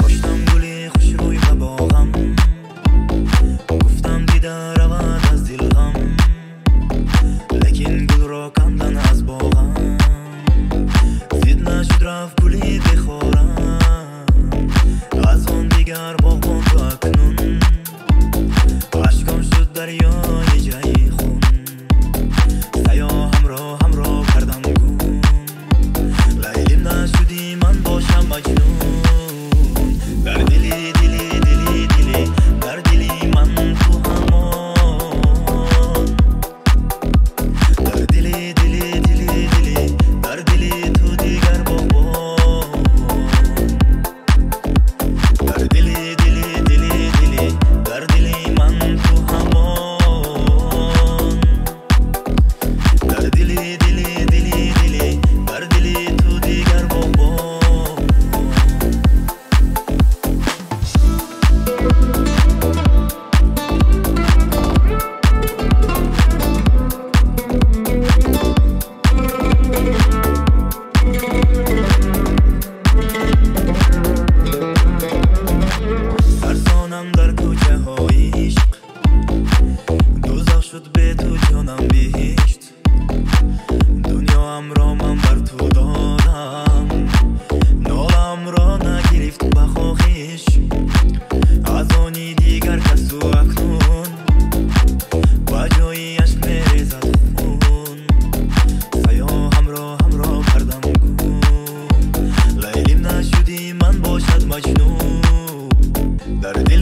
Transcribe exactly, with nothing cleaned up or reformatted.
خوشتم خوش روی قباغم، گفتم دیده رود از دل غم، لیکن گل را کندن از باغم، زید نشد رفت گلی بخورم، از آن دیگر باغبان تو اکنون عشقم شد دریای جای خون، سیا همراه همراه کردم گون، لیلیم نشدی من باشم مجنون، در دلی دلی دلی دلی در دلی من تو همان، در دلی دلی دلی دلی در دلی تو دیگر بابا، در دلی دلی دلی دلی در دلی من تو همان، در دلی دلی دلی دلی در دلی تو دیگر بابا. به تو جانم بهشت، دنیام را من بر تو دادم، نالم را نگرفت بخواهش از آنی دیگر کس تو اکنون، با جایی عشق میریزد خون، سیا همراه همراه کردم گون، لیلیم نشدی من باشد مجنون، در